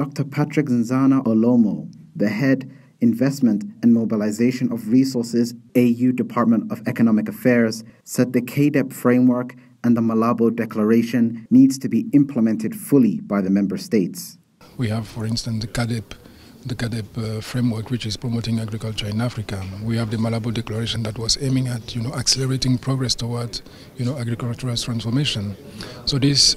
Dr. Patrick Zanzana Olomo, the head Investment and Mobilization of Resources, AU Department of Economic Affairs, said the KDEP framework and the Malabo Declaration needs to be implemented fully by the member states. We have, for instance, the KDEP framework, which is promoting agriculture in Africa. We have the Malabo Declaration that was aiming at, accelerating progress towards, agricultural transformation. So these,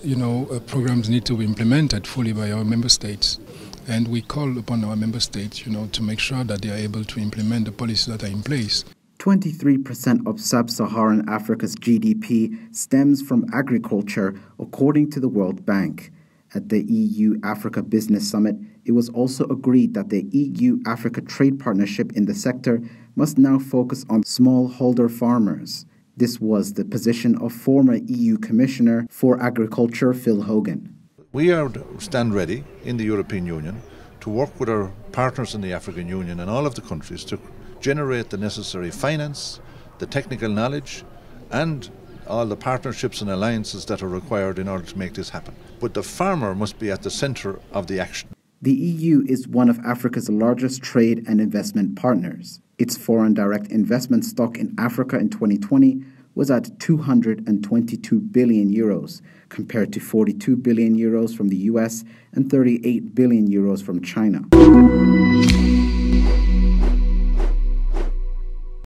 programs need to be implemented fully by our member states. And we call upon our member states, to make sure that they are able to implement the policies that are in place. 23% of sub-Saharan Africa's GDP stems from agriculture, according to the World Bank. At the EU-Africa Business Summit, it was also agreed that the EU-Africa trade partnership in the sector must now focus on smallholder farmers. This was the position of former EU Commissioner for Agriculture, Phil Hogan. We stand ready in the European Union to work with our partners in the African Union and all of the countries to generate the necessary finance, the technical knowledge, and all the partnerships and alliances that are required in order to make this happen. But the farmer must be at the centre of the action. The EU is one of Africa's largest trade and investment partners. Its foreign direct investment stock in Africa in 2020 was at 222 billion euros, compared to 42 billion euros from the US and 38 billion euros from China.